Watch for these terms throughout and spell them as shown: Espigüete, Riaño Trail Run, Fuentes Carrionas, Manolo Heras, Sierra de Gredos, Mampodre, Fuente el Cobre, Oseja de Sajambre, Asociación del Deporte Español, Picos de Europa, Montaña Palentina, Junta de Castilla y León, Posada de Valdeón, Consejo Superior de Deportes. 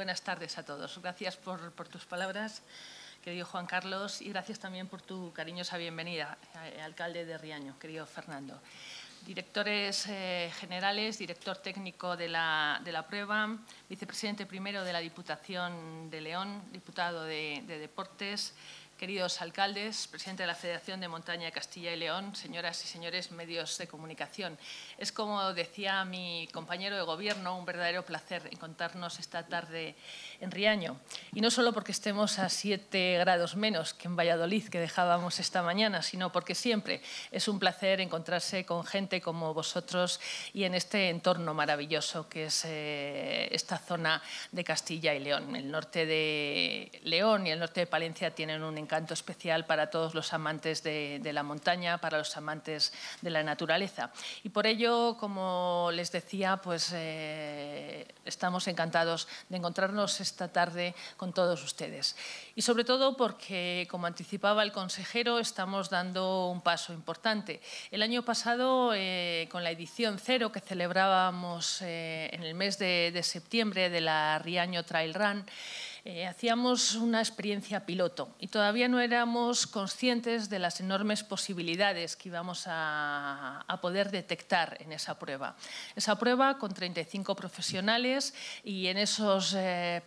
buenas tardes a todos. Gracias por tus palabras, querido Juan Carlos, y gracias también por tu cariñosa bienvenida, alcalde de Riaño, querido Fernando. Directores generales, director técnico de la prueba, vicepresidente primero de la Diputación de León, diputado de Deportes, queridos alcaldes, presidente de la Federación de Montaña Castilla y León, señoras y señores medios de comunicación. Es, como decía mi compañero de gobierno, un verdadero placer encontrarnos esta tarde en Riaño. Y no solo porque estemos a 7 grados menos que en Valladolid, que dejábamos esta mañana, sino porque siempre es un placer encontrarse con gente como vosotros y en este entorno maravilloso que es esta zona de Castilla y León. El norte de León y el norte de Palencia tienen un encanto especial para todos los amantes de la montaña, para los amantes de la naturaleza. Y por ello, como les decía, pues estamos encantados de encontrarnos esta tarde con todos ustedes. Y sobre todo porque, como anticipaba el consejero, estamos dando un paso importante. El año pasado, con la edición 0 que celebrábamos en el mes de septiembre de la Riaño Trail Run, hacíamos una experiencia piloto y todavía no éramos conscientes de las enormes posibilidades que íbamos a poder detectar en esa prueba. Esa prueba con 35 profesionales y en esos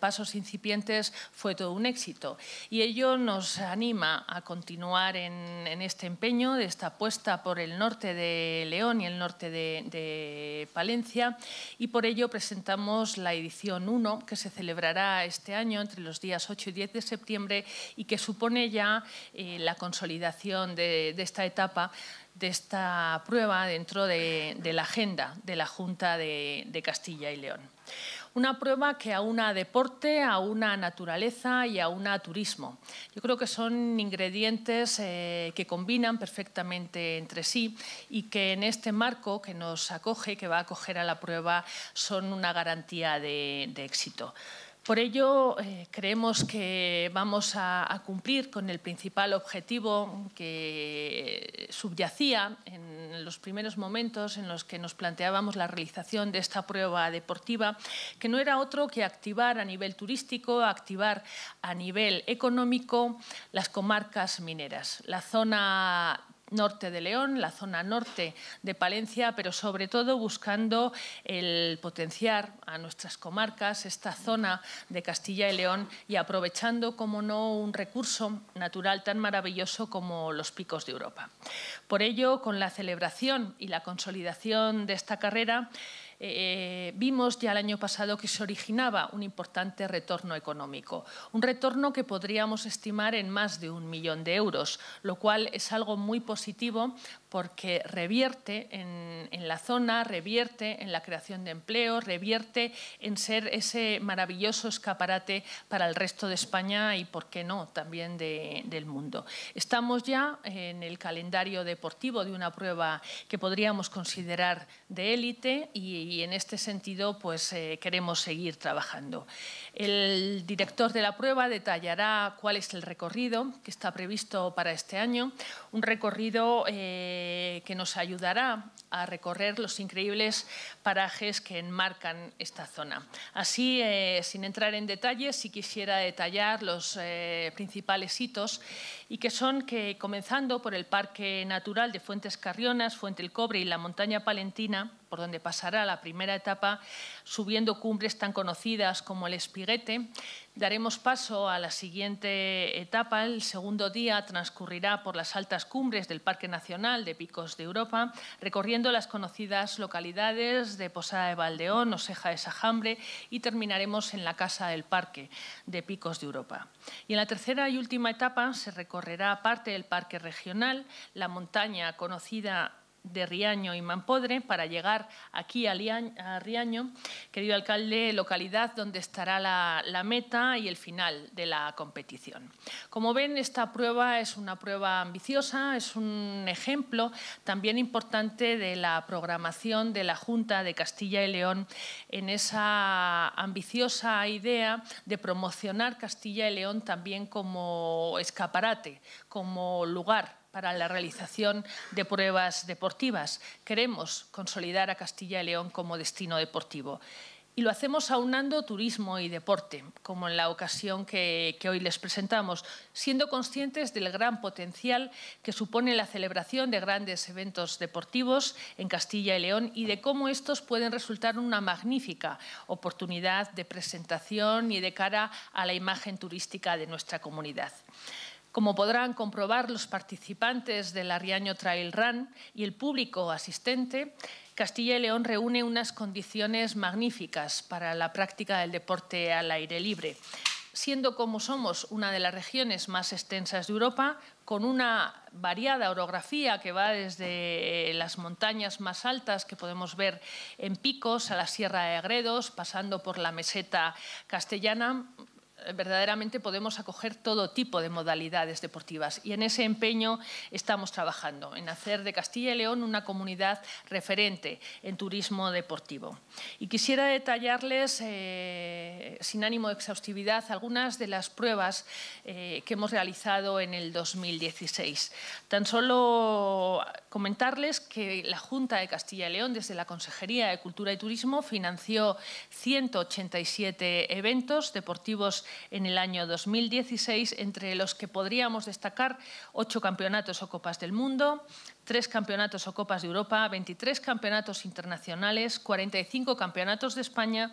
pasos incipientes fue todo un éxito. Y ello nos anima a continuar en este empeño, de esta apuesta por el norte de León y el norte de Palencia, y por ello presentamos la edición 1 que se celebrará este año entre los días 8 y 10 de septiembre y que supone ya la consolidación de esta etapa, de esta prueba dentro de la agenda de la Junta de Castilla y León. Una prueba que aúna deporte, aúna naturaleza y aúna turismo. Yo creo que son ingredientes que combinan perfectamente entre sí y que en este marco que nos acoge, que va a acoger a la prueba, son una garantía de éxito. Por ello, creemos que vamos a cumplir con el principal objetivo que subyacía en los primeros momentos en los que nos planteábamos la realización de esta prueba deportiva, que no era otro que activar a nivel turístico, activar a nivel económico las comarcas mineras, la zona norte de León, la zona norte de Palencia, pero sobre todo buscando el potenciar a nuestras comarcas, esta zona de Castilla y León, y aprovechando, como no, un recurso natural tan maravilloso como los Picos de Europa. Por ello, con la celebración y la consolidación de esta carrera, vimos ya el año pasado que se originaba un importante retorno económico, un retorno que podríamos estimar en más de 1 millón de euros, lo cual es algo muy positivo porque revierte en la zona, revierte en la creación de empleo, revierte en ser ese maravilloso escaparate para el resto de España y, por qué no, también del mundo. Estamos ya en el calendario deportivo de una prueba que podríamos considerar de élite y en este sentido pues queremos seguir trabajando. El director de la prueba detallará cuál es el recorrido que está previsto para este año, un recorrido que nos ayudará a recorrer los increíbles parajes que enmarcan esta zona. Así, sin entrar en detalles, sí quisiera detallar los principales hitos, y que son que, comenzando por el Parque Natural de Fuentes Carrionas, Fuente el Cobre y la Montaña Palentina, por donde pasará la primera etapa, subiendo cumbres tan conocidas como el Espigüete, daremos paso a la siguiente etapa. El segundo día transcurrirá por las altas cumbres del Parque Nacional de Picos de Europa, recorriendo las conocidas localidades de Posada de Valdeón, Oseja de Sajambre, y terminaremos en la Casa del Parque de Picos de Europa. Y en la tercera y última etapa se recorrerá parte del Parque Regional, la montaña conocida de Riaño y Mampodre, para llegar aquí a Riaño, querido alcalde, localidad donde estará la meta y el final de la competición. Como ven, esta prueba es una prueba ambiciosa, es un ejemplo también importante de la programación de la Junta de Castilla y León en esa ambiciosa idea de promocionar Castilla y León también como escaparate, como lugar para la realización de pruebas deportivas. Queremos consolidar a Castilla y León como destino deportivo. Y lo hacemos aunando turismo y deporte, como en la ocasión que hoy les presentamos, siendo conscientes del gran potencial que supone la celebración de grandes eventos deportivos en Castilla y León y de cómo estos pueden resultar una magnífica oportunidad de presentación y de cara a la imagen turística de nuestra comunidad. Como podrán comprobar los participantes de la Riaño Trail Run y el público asistente, Castilla y León reúne unas condiciones magníficas para la práctica del deporte al aire libre, siendo como somos una de las regiones más extensas de Europa, con una variada orografía que va desde las montañas más altas que podemos ver en Picos a la Sierra de Gredos, pasando por la meseta castellana. Verdaderamente podemos acoger todo tipo de modalidades deportivas y en ese empeño estamos trabajando, en hacer de Castilla y León una comunidad referente en turismo deportivo. Y quisiera detallarles, sin ánimo de exhaustividad, algunas de las pruebas que hemos realizado en el 2016. Tan solo comentarles que la Junta de Castilla y León, desde la Consejería de Cultura y Turismo, financió 187 eventos deportivos en el año 2016, entre los que podríamos destacar 8 campeonatos o copas del mundo, 3 campeonatos o copas de Europa, 23 campeonatos internacionales, 45 campeonatos de España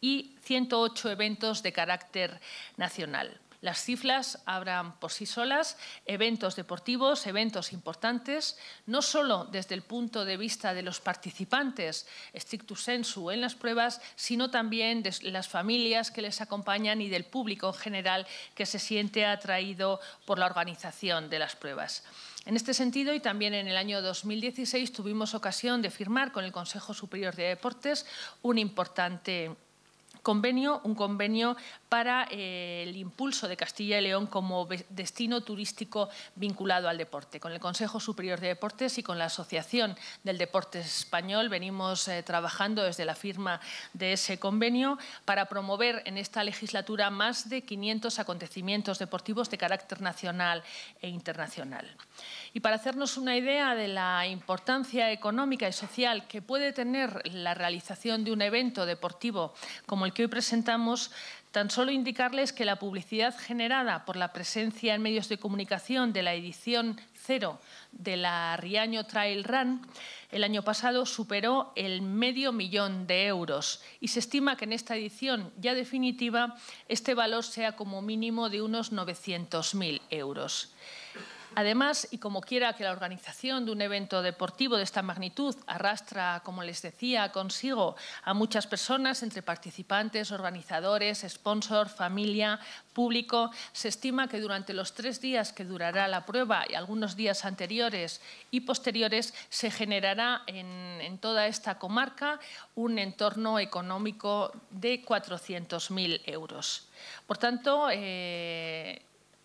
y 108 eventos de carácter nacional. Las cifras hablan por sí solas, eventos deportivos, eventos importantes, no solo desde el punto de vista de los participantes, stricto sensu, en las pruebas, sino también de las familias que les acompañan y del público en general que se siente atraído por la organización de las pruebas. En este sentido, y también en el año 2016, tuvimos ocasión de firmar con el Consejo Superior de Deportes un importante convenio, un convenio para el impulso de Castilla y León como destino turístico vinculado al deporte. Con el Consejo Superior de Deportes y con la Asociación del Deporte Español venimos trabajando desde la firma de ese convenio para promover en esta legislatura más de 500 acontecimientos deportivos de carácter nacional e internacional. Y para hacernos una idea de la importancia económica y social que puede tener la realización de un evento deportivo como el que hoy presentamos, tan solo indicarles que la publicidad generada por la presencia en medios de comunicación de la edición 0 de la Riaño Trail Run el año pasado superó el 500.000 euros y se estima que en esta edición ya definitiva este valor sea como mínimo de unos 900.000 euros. Además, y como quiera que la organización de un evento deportivo de esta magnitud arrastra, como les decía, consigo a muchas personas, entre participantes, organizadores, sponsor, familia, público, se estima que durante los 3 días que durará la prueba y algunos días anteriores y posteriores se generará en toda esta comarca un entorno económico de 400.000 euros. Por tanto,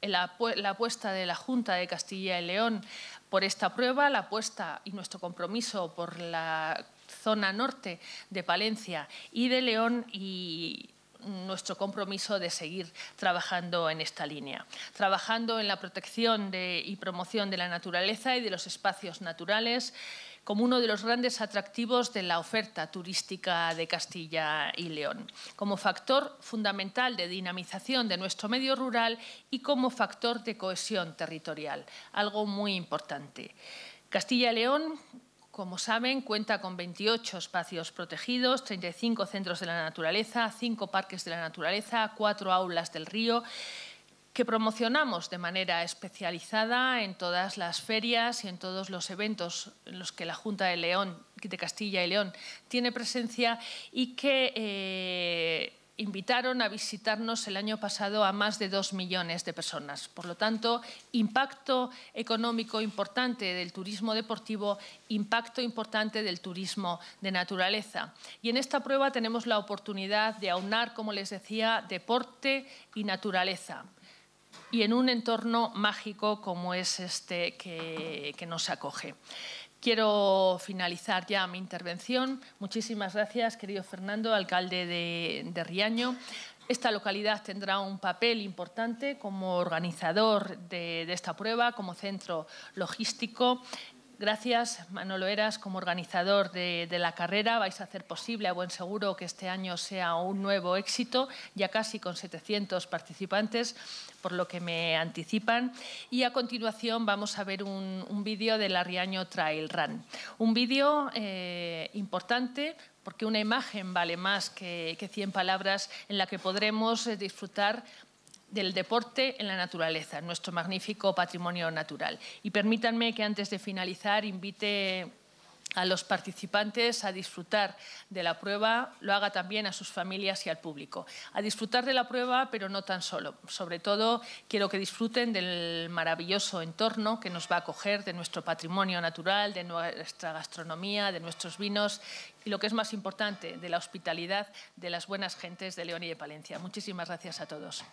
la apuesta de la Junta de Castilla y León por esta prueba, la apuesta y nuestro compromiso por la zona norte de Palencia y de León y nuestro compromiso de seguir trabajando en esta línea, trabajando en la protección y promoción de la naturaleza y de los espacios naturales como uno de los grandes atractivos de la oferta turística de Castilla y León, como factor fundamental de dinamización de nuestro medio rural y como factor de cohesión territorial, algo muy importante. Castilla y León, como saben, cuenta con 28 espacios protegidos, 35 centros de la naturaleza, 5 parques de la naturaleza, 4 aulas del río, que promocionamos de manera especializada en todas las ferias y en todos los eventos en los que la Junta de Castilla y León tiene presencia y que invitaron a visitarnos el año pasado a más de 2 millones de personas. Por lo tanto, impacto económico importante del turismo deportivo, impacto importante del turismo de naturaleza. Y en esta prueba tenemos la oportunidad de aunar, como les decía, deporte y naturaleza, y en un entorno mágico como es este que nos acoge. Quiero finalizar ya mi intervención. Muchísimas gracias, querido Fernando, alcalde de Riaño. Esta localidad tendrá un papel importante como organizador de esta prueba, como centro logístico, Gracias, Manolo Heras, como organizador de la carrera. Vais a hacer posible, a buen seguro, que este año sea un nuevo éxito, ya casi con 700 participantes, por lo que me anticipan. Y a continuación vamos a ver un vídeo de la Riaño Trail Run. Un vídeo importante, porque una imagen vale más que 100 palabras, en la que podremos disfrutar del deporte en la naturaleza, nuestro magnífico patrimonio natural. Y permítanme que antes de finalizar invite a los participantes a disfrutar de la prueba, lo haga también a sus familias y al público. A disfrutar de la prueba, pero no tan solo. Sobre todo, quiero que disfruten del maravilloso entorno que nos va a acoger, de nuestro patrimonio natural, de nuestra gastronomía, de nuestros vinos y, lo que es más importante, de la hospitalidad de las buenas gentes de León y de Palencia. Muchísimas gracias a todos.